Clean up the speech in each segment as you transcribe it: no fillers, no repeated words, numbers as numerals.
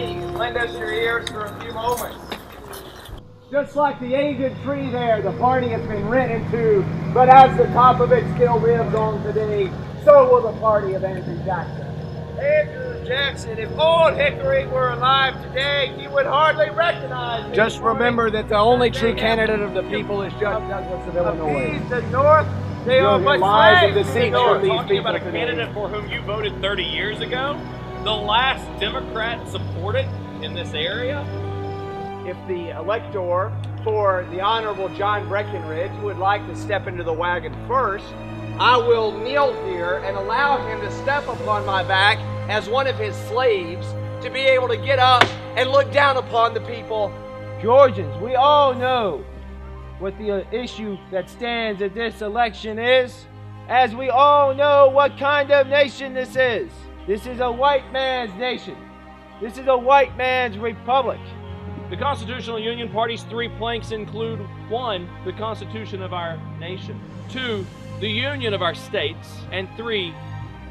please lend us your ears for a few moments. Just like the aged tree there, the party has been rent in two, but as the top of it still lives on today, so will the party of Andrew Jackson. Andrew Jackson, if old Hickory were alive today, he would hardly recognize him. Just remember that the only true candidate of the people is Judge Douglas of Illinois. Appease the North, they are much slaves of the North. Talking about a candidate for whom you voted 30 years ago, the last Democrat supported in this area. If the elector for the Honorable John Breckinridge would like to step into the wagon first, I will kneel here and allow him to step upon my back as one of his slaves to be able to get up and look down upon the people. Georgians, we all know what the issue that stands at this election is, as we all know what kind of nation this is. This is a white man's nation. This is a white man's republic. The Constitutional Union Party's three planks include: 1, the Constitution of our nation; 2, the union of our states; and 3,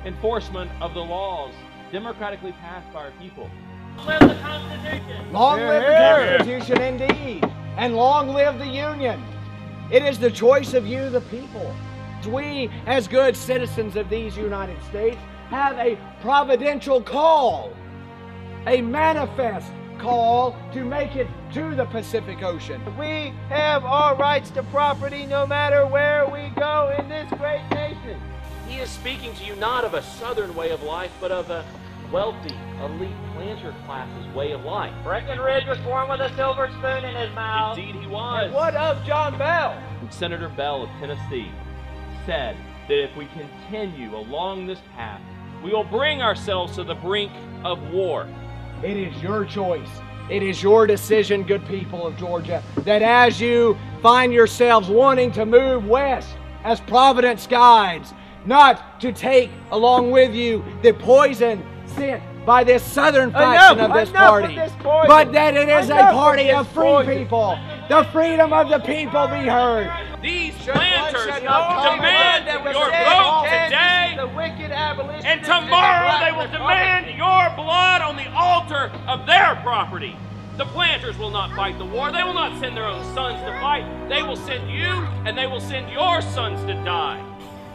enforcement of the laws democratically passed by our people. Long live the Constitution! Long live the Constitution, indeed, and long live the Union. It is the choice of you, the people. We, as good citizens of these United States, have a providential call, a manifest call to make it to the Pacific Ocean. We have our rights to property no matter where we go in this great nation. He is speaking to you not of a southern way of life, but of a wealthy, elite planter class's way of life. Breckinridge was born with a silver spoon in his mouth. Indeed he was. And what of John Bell? Senator Bell of Tennessee said that if we continue along this path, we will bring ourselves to the brink of war. It is your choice. It is your decision, good people of Georgia, that as you find yourselves wanting to move west as Providence guides, not to take along with you the poison sent by this southern faction of this party, but that it is a party of free people. The freedom of the people be heard. These planters demand your vote today, and tomorrow they will demand your blood on the altar of their property. The planters will not fight the war. They will not send their own sons to fight. They will send you, and they will send your sons to die.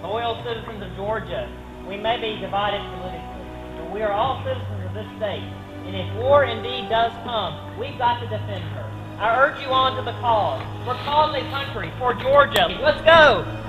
Loyal citizens of Georgia, we may be divided politically, but we are all citizens of this state, and if war indeed does come, we've got to defend her. I urge you on to the cause. We're calling the country for Georgia. Let's go!